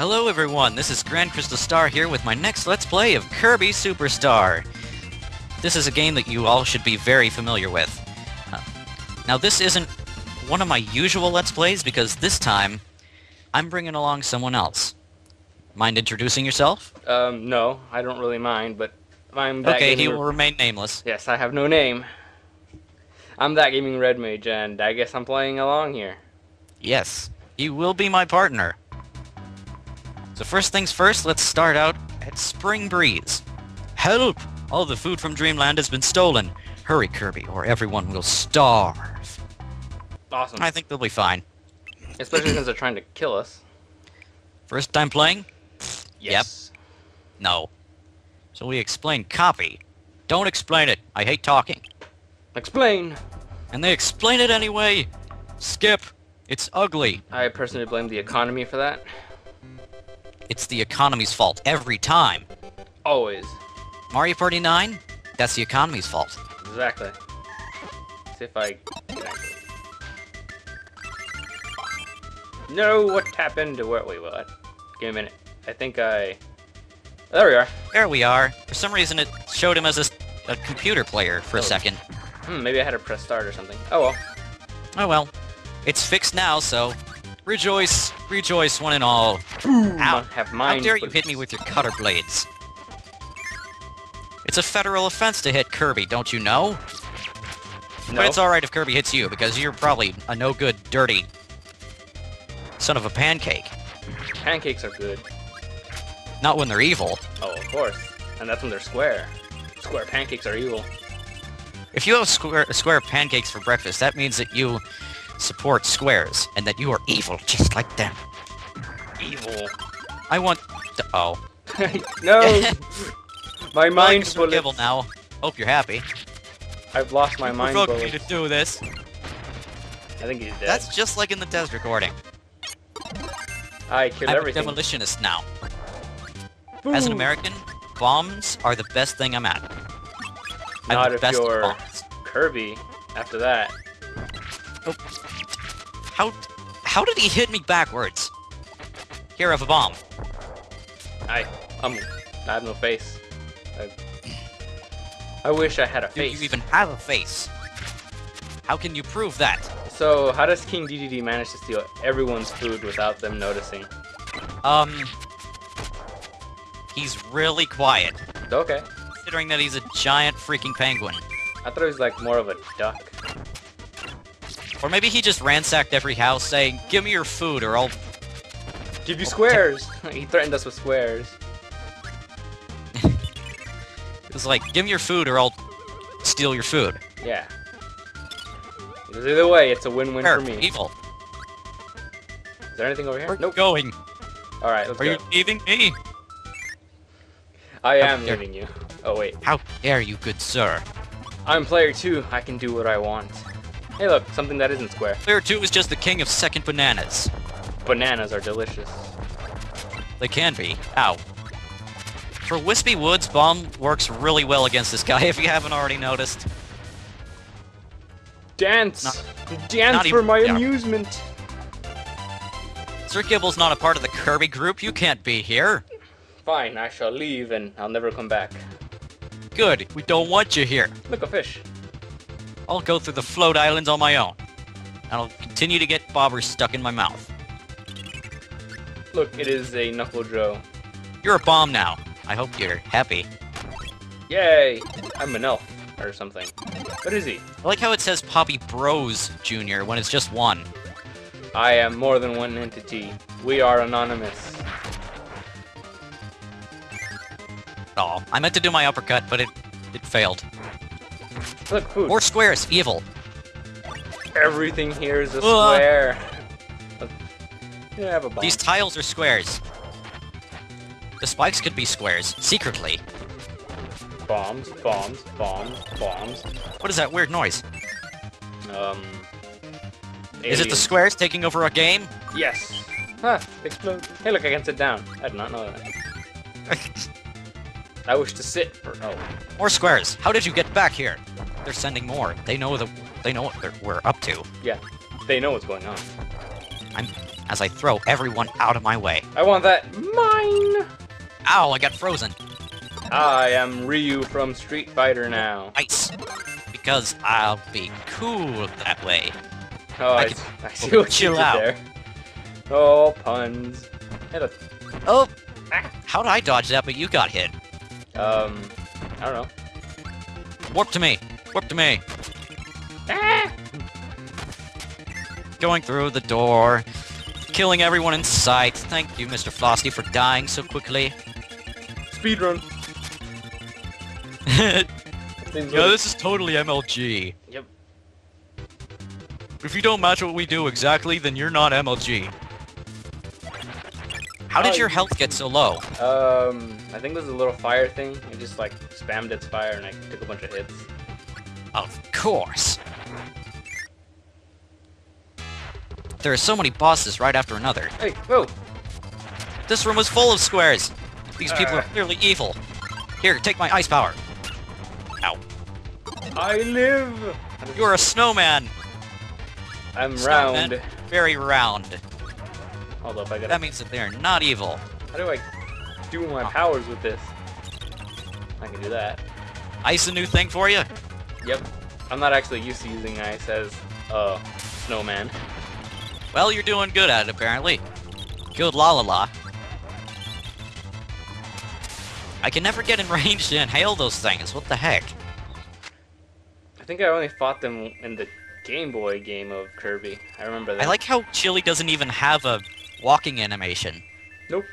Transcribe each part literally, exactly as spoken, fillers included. Hello everyone, this is Grand Crystal Star here with my next Let's Play of Kirby Super Star. This is a game that you all should be very familiar with. Uh, now this isn't one of my usual Let's Plays because this time I'm bringing along someone else. Mind introducing yourself? Um, no, I don't really mind, but I'm that Okay, he will remain nameless. Yes, I have no name. I'm That Gaming Red Mage, and I guess I'm playing along here. Yes, you will be my partner. So first things first, let's start out at Spring Breeze. Help! All the food from Dreamland has been stolen. Hurry, Kirby, or everyone will starve. Awesome. I think they'll be fine. Especially since they're trying to kill us. First time playing? Yes. Yep. No. So we explain copy. Don't explain it. I hate talking. Explain! And they explain it anyway! Skip! It's ugly! I personally blame the economy for that. It's the economy's fault, every time! Always. Mario Party nine? That's the economy's fault. Exactly. See if I... Exactly. No, what happened to where... Wait, what? Give me a minute. I think I... There we are. There we are. For some reason it showed him as a, a computer player for oh. a second. Hmm, maybe I had to press start or something. Oh well. Oh well. It's fixed now, so... Rejoice! Rejoice, one and all! Ow! Have mine, How dare you hit me with your cutter blades! It's a federal offense to hit Kirby, don't you know? No. But it's alright if Kirby hits you, because you're probably a no-good, dirty... son of a pancake. Pancakes are good. Not when they're evil. Oh, of course. And that's when they're square. Square pancakes are evil. If you have square, square pancakes for breakfast, that means that you support squares, and that you are evil, just like them. Evil. I want to... Oh. No! My mind bullets. Sir Gibble now. Hope you're happy. I've lost my you mind bullets. You provoked me to do this. I think he's dead. That's just like in the test recording. I killed I'm everything. I'm a demolitionist now. Boom. As an American, bombs are the best thing I'm at. I'm Not the if best you're bombs. Kirby after that. Oh. How how did he hit me backwards? Here, I have a bomb. I um I have no face. I, I wish I had a face. Do you even have a face? How can you prove that? So how does King Dedede manage to steal everyone's food without them noticing? Um, he's really quiet. Okay. Considering that he's a giant freaking penguin. I thought he was like more of a duck. Or maybe he just ransacked every house saying, give me your food or I'll... Give you squares! He threatened us with squares. It was like, give me your food or I'll steal your food. Yeah. Either way, it's a win-win for me. Evil. Is there anything over here? We're nope. going. Alright, let's Are go. Are you leaving me? I am leaving you. Oh, wait. How dare you, good sir. I'm player two. I can do what I want. Hey look, something that isn't square. Player two is just the king of second bananas. Bananas are delicious. They can be. Ow. For Wispy Woods, bomb works really well against this guy, if you haven't already noticed. Dance! Not, Dance not even, for my yeah. amusement! Sir Gibble's not a part of the Kirby group, you can't be here. Fine, I shall leave and I'll never come back. Good, we don't want you here. Look, a fish. I'll go through the Float Islands on my own. And I'll continue to get bobbers stuck in my mouth. Look, it is a Knuckle Joe. You're a bomb now. I hope you're happy. Yay! I'm an elf, or something. What is he? I like how it says Poppy Bros, Junior when it's just one. I am more than one entity. We are anonymous. Oh, I meant to do my uppercut, but it, it failed. Look, food. More squares, evil. Everything here is a Whoa. square. Yeah, have a bomb. These tiles are squares. The spikes could be squares, secretly. Bombs, bombs, bombs, bombs. What is that weird noise? Um... Aliens. Is it the squares taking over a game? Yes. Huh, explode. Hey look, I can sit down. I did not know that. I wish to sit for... Oh. More squares. How did you get back here? They're sending more. They know the they know what we're up to. Yeah, they know what's going on. I'm as I throw everyone out of my way. I want that mine! Ow, I got frozen. I am Ryu from Street Fighter now. Nice. Because I'll be cool that way. Oh, I, I, can, I see what chill you did out. There. Oh, puns. Hit a... Oh! Ah. How did I dodge that, but you got hit? Um, I don't know. Warp to me! Warp to me! Ah. Going through the door, killing everyone in sight. Thank you, Mister Frosty, for dying so quickly. Speedrun. Yeah, this is totally M L G. Yep. If you don't match what we do exactly, then you're not M L G. How did your health get so low? Um, I think there's a little fire thing. It just like spammed its fire, and I took a bunch of hits. Of course. There are so many bosses right after another. Hey, whoa! This room was full of squares. These uh. people are clearly evil. Here, take my ice power. Ow. I live! You're a snowman! I'm snowman, round. Very round. Hold up, I gotta... That means that they are not evil. How do I do my oh. powers with this? I can do that. Ice a new thing for you? Yep. I'm not actually used to using ice as a snowman. Well, you're doing good at it, apparently. Good la la la. I can never get in range to inhale those things, what the heck? I think I only fought them in the Game Boy game of Kirby, I remember that. I like how Chili doesn't even have a walking animation. Nope.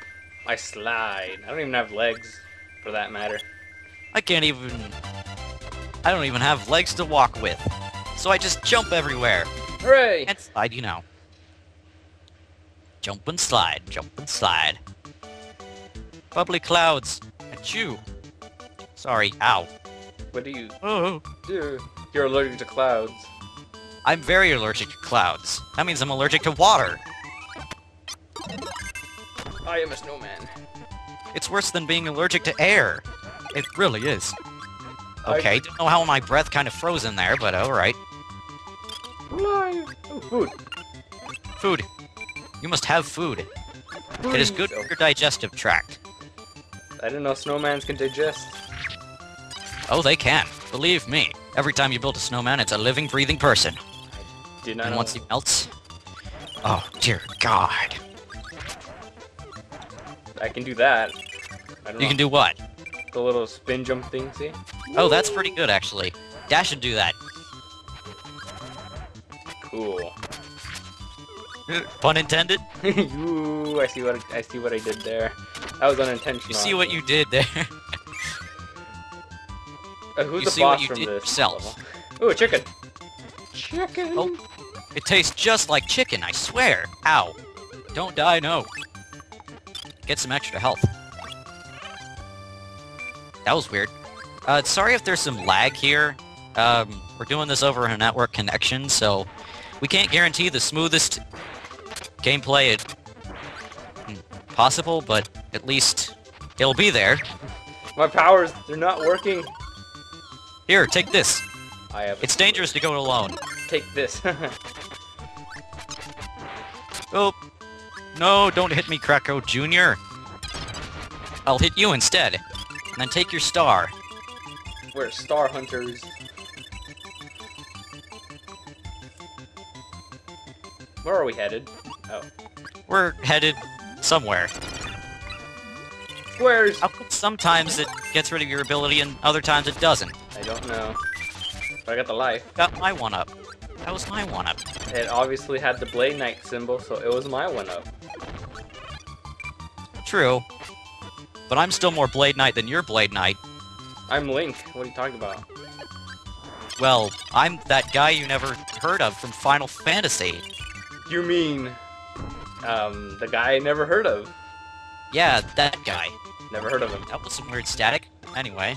I slide. I don't even have legs, for that matter. I can't even... I don't even have legs to walk with. So I just jump everywhere. Hooray! And slide, you know. Jump and slide, jump and slide. Bubbly Clouds, at you. Sorry, ow. What do you oh. do? You're allergic to clouds. I'm very allergic to clouds. That means I'm allergic to water. I am a snowman. It's worse than being allergic to air. It really is. Okay, I... don't know how my breath kind of froze in there, but alright. Live! Oh, food. Food. You must have food. Please. It is good for your digestive tract. I didn't know snowmans can digest. Oh, they can. Believe me. Every time you build a snowman, it's a living, breathing person. I did not and know. Once he melts... Oh, dear God. I can do that. I don't you know. can do what? The little spin jump thing, see? Oh, Woo. That's pretty good, actually. Dash and do that. Cool. Pun intended? Ooh, I see what I, I see what I did there. That was unintentional. You see what you did there. uh, who's you the see boss what you from did this yourself. Level? Ooh, chicken. Chicken. Oh, it tastes just like chicken, I swear. Ow. Don't die, no. Get some extra health. That was weird. Uh, sorry if there's some lag here. Um, we're doing this over a network connection, so we can't guarantee the smoothest gameplay it possible, but at least it'll be there. My powers, they're not working. Here, take this. I have it's dangerous to go it alone. Take this. Oh. No, don't hit me, Krako Junior I'll hit you instead. And then take your star. We're star hunters. Where are we headed? Oh. We're headed somewhere. Squares! Sometimes it gets rid of your ability and other times it doesn't. I don't know. But I got the life. Got my one-up. That was my one-up. It obviously had the Blade Knight symbol, so it was my one-up. True. But I'm still more Blade Knight than your Blade Knight. I'm Link. What are you talking about? Well, I'm that guy you never heard of from Final Fantasy. You mean... Um, the guy I never heard of. Yeah, that guy. Never heard of him. That was some weird static. Anyway.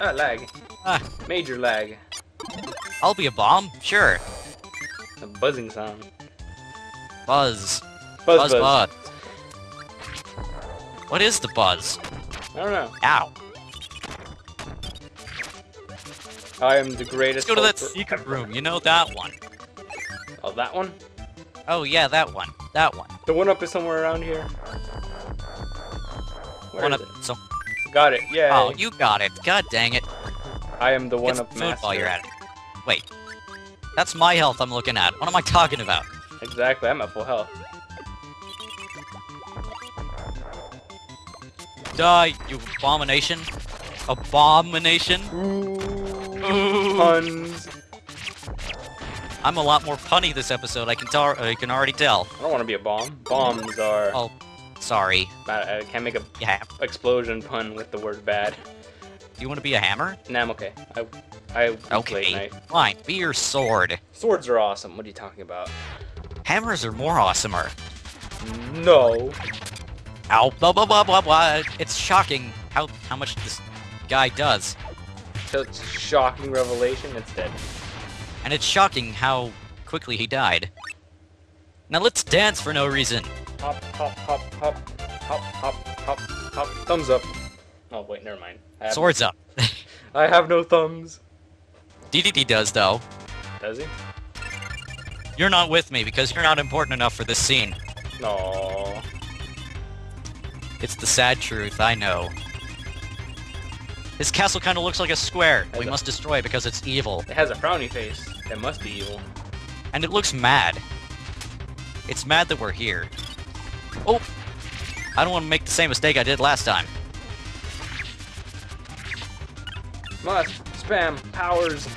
Ah, lag. Ah. Major lag. I'll be a bomb, sure. A buzzing sound. Buzz. Buzz, buzz. Buzz, buzz. What is the buzz? I don't know. Ow. I am the greatest... Let's go to that secret room, you know that one. Oh, that one? Oh, yeah, that one. That one. The one up is somewhere around here. Where one is up. It? So got it. Yeah. Oh, you got it. God dang it. I am the one Get up food master. While you're at it. Wait. That's my health I'm looking at. What am I talking about? Exactly. I'm at full health. Die, you abomination. Abomination. Ooh. Ooh. Puns. I'm a lot more punny this episode. I can tell. I can already tell. I don't want to be a bomb. Bombs are. Oh, sorry. I, I can't make a yeah. explosion pun with the word bad. Do you want to be a hammer? Nah, I'm okay. I, I okay. Blade Knight. Fine. Be your sword. Swords are awesome. What are you talking about? Hammers are more awesomer. No. Ow! Blah blah blah blah blah. It's shocking how how much this guy does. So it's a shocking revelation. It's dead. And it's shocking how quickly he died. Now let's dance for no reason. Hop hop hop hop hop hop hop hop. Thumbs up. Oh wait, never mind. Swords up. I have no thumbs. D D D does though. Does he? You're not with me because you're not important enough for this scene. No. It's the sad truth, I know. His castle kind of looks like a square. We must destroy it because it's evil. It has a frowny face. It must be evil. And it looks mad. It's mad that we're here. Oh! I don't want to make the same mistake I did last time. Must spam powers.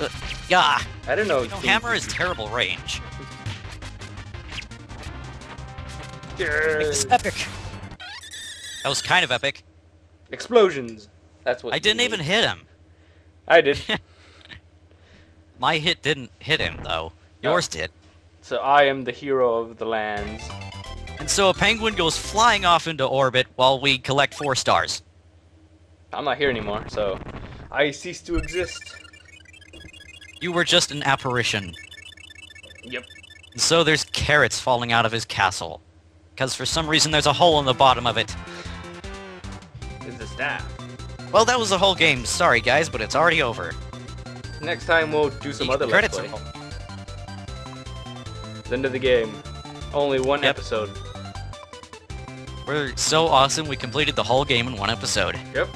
Uh, yeah. I don't know. You know hammer is terrible range. Make this epic. That was kind of epic. Explosions. That's what I didn't mean. Even hit him. I did. My hit didn't hit him though. No. Yours did. So I am the hero of the lands. And so a penguin goes flying off into orbit while we collect four stars. I'm not here anymore, so I cease to exist. You were just an apparition. Yep. And so there's carrots falling out of his castle. Because for some reason there's a hole in the bottom of it. Is this that? Well, that was the whole game. Sorry, guys, but it's already over. Next time we'll do some other let's play. It's end of the game. Only one yep. episode. We're so awesome. We completed the whole game in one episode. Yep.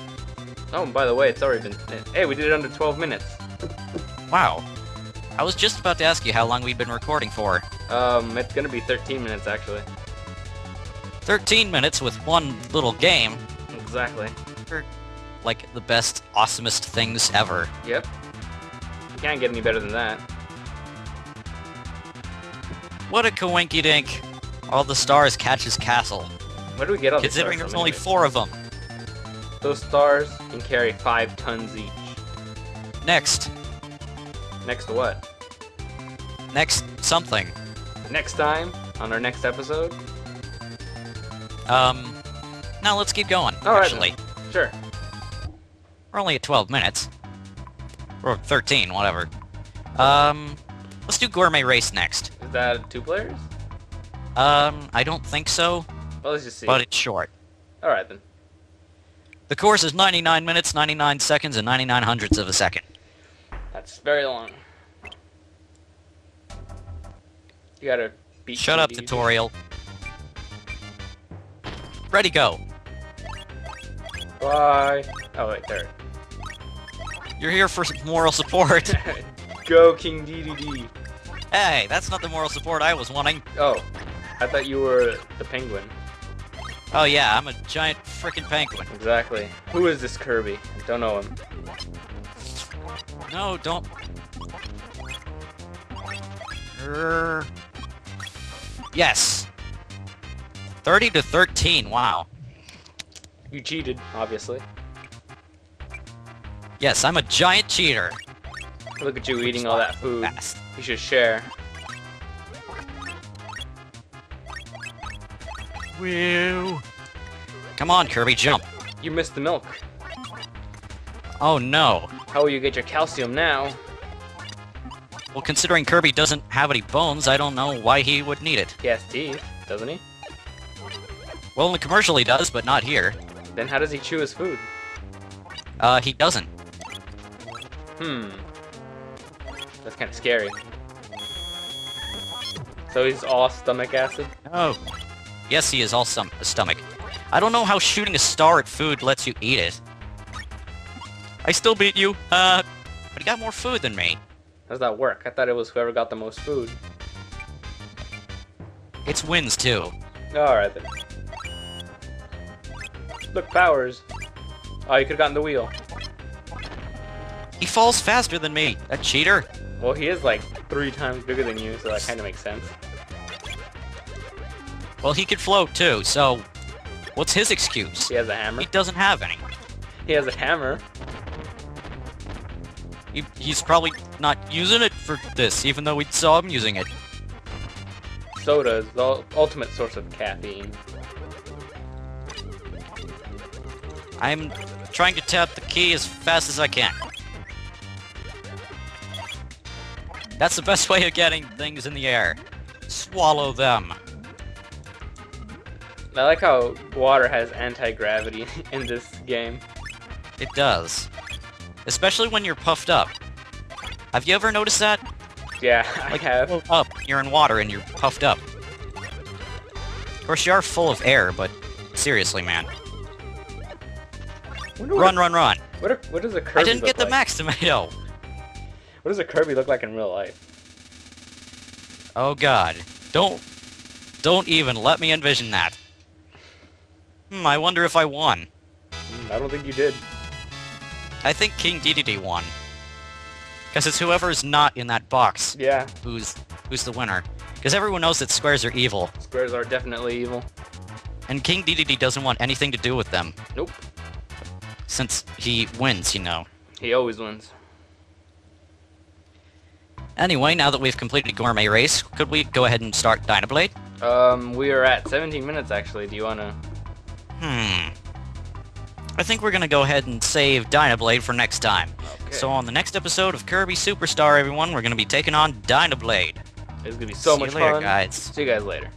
Oh, and by the way, it's already been. Hey, we did it under twelve minutes. Wow. I was just about to ask you how long we've been recording for. Um, it's gonna be thirteen minutes actually. thirteen minutes with one little game. Exactly. For, like, the best, awesomest things ever. Yep. You can't get any better than that. What a coinkydink. All the stars catch his castle. Where do we get all the stars? Considering there's only four of them. Those stars can carry five tons each. Next. Next what? Next something. Next time, on our next episode... Um, now let's keep going, all actually. Right, sure. We're only at twelve minutes. Or thirteen, whatever. Um, let's do Gourmet Race next. Is that two players? Um, I don't think so. Well, let's just see. But it's short. Alright then. The course is ninety-nine minutes, ninety-nine seconds, and ninety-nine hundredths of a second. That's very long. You gotta beat Shut up, tutorial. Ready, go. Bye. Oh, wait, there. You're here for moral support. Go, King Dedede. Hey, that's not the moral support I was wanting. Oh, I thought you were the penguin. Oh, yeah, I'm a giant frickin' penguin. Exactly. Who is this Kirby? I don't know him. No, don't. Er... Yes. thirty to thirteen, wow. You cheated, obviously. Yes, I'm a giant cheater. Look at you eating all that food. Fast. You should share. Woo. Come on, Kirby, jump. You missed the milk. Oh no. How will you get your calcium now? Well, considering Kirby doesn't have any bones, I don't know why he would need it. He has teeth, doesn't he? Well, in the commercial he does, but not here. Then how does he chew his food? Uh, he doesn't. Hmm. That's kind of scary. So he's all stomach acid? Oh. Yes, he is all stom stomach. I don't know how shooting a star at food lets you eat it. I still beat you, uh, but he got more food than me. How does that work? I thought it was whoever got the most food. It's wins, too. Alright, then. Look, powers. Oh, you could've gotten the wheel. He falls faster than me. A cheater? Well, he is, like, three times bigger than you, so that kind of makes sense. Well, he could float, too, so... What's his excuse? He has a hammer. He doesn't have any. He has a hammer. He, he's probably not using it for this, even though we saw him using it. Soda is the ultimate source of caffeine. I'm trying to tap the key as fast as I can. That's the best way of getting things in the air. Swallow them. I like how water has anti-gravity in this game. It does. Especially when you're puffed up. Have you ever noticed that? Yeah, like, I have. You're up, you're in water, and you're puffed up. Of course, you are full of air, but seriously, man. What, run, run, run. What, are, what does a Kirby I didn't look get the like? Max tomato. What does a Kirby look like in real life? Oh, God. Don't... Don't even let me envision that. Hmm, I wonder if I won. I don't think you did. I think King Dedede won. Because it's whoever's not in that box. Yeah. Who's who's the winner? Because everyone knows that squares are evil. Squares are definitely evil. And King Dedede doesn't want anything to do with them. Nope. Since he wins, you know. He always wins. Anyway, now that we've completed Gourmet Race, could we go ahead and start Dynablade? Um, we are at seventeen minutes actually. Do you wanna? Hmm. I think we're gonna go ahead and save Dynablade for next time. Okay. So on the next episode of Kirby Super Star, everyone, we're gonna be taking on Dynablade. It's gonna be so much fun. See you later, guys. See you guys later.